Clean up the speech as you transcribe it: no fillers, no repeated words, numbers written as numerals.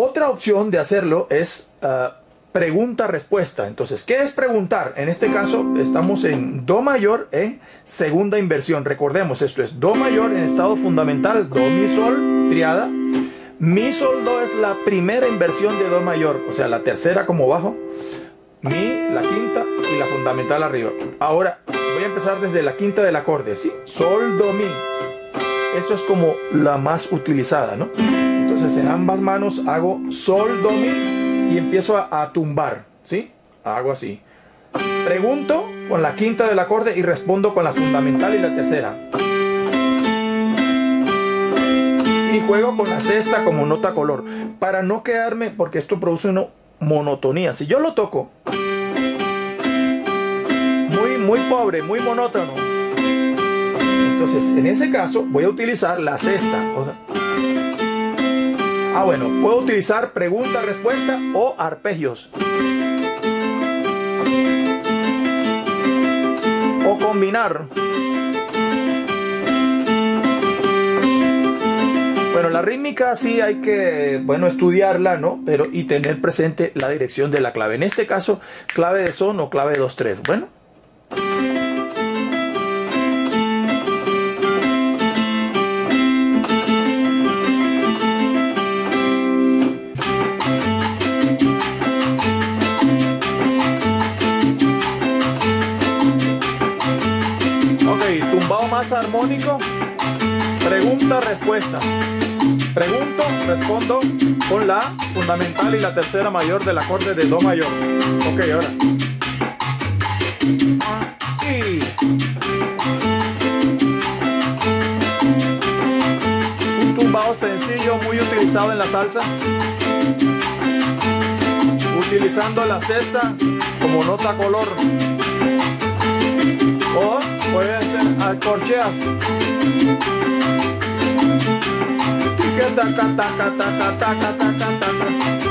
Otra opción de hacerlo es pregunta-respuesta. Entonces, ¿qué es preguntar? En este caso, estamos en do mayor en segunda inversión. Recordemos, esto es do mayor en estado fundamental, do, mi, sol, triada. Mi, sol, do es la primera inversión de do mayor, o sea, la tercera como bajo, mi, la quinta y la fundamental arriba. Ahora, voy a empezar desde la quinta del acorde, ¿sí? Sol, do, mi. Eso es como la más utilizada, ¿no? Entonces, en ambas manos hago sol, do, mi y empiezo a tumbar, ¿sí? Hago así. Pregunto con la quinta del acorde y respondo con la fundamental y la tercera. Y juego con la sexta como nota color, para no quedarme, porque esto produce una monotonía. Si yo lo toco muy pobre, muy monótono, entonces en ese caso voy a utilizar la sexta. O sea, bueno, puedo utilizar pregunta, respuesta o arpegios, o combinar. Bueno, la rítmica sí hay que, bueno, estudiarla, ¿no? Pero y tener presente la dirección de la clave. En este caso, clave de son o clave 2-3. Bueno. Ok, tumbao más armónico. Pregunta, respuesta. Pregunto, respondo con la fundamental y la tercera mayor del acorde de do mayor. Ok, ahora. Y... un tumbao sencillo muy utilizado en la salsa, utilizando la sexta como nota color. O pueden ser corcheas. Taca, taca, taca, taca, taca, taca, taca.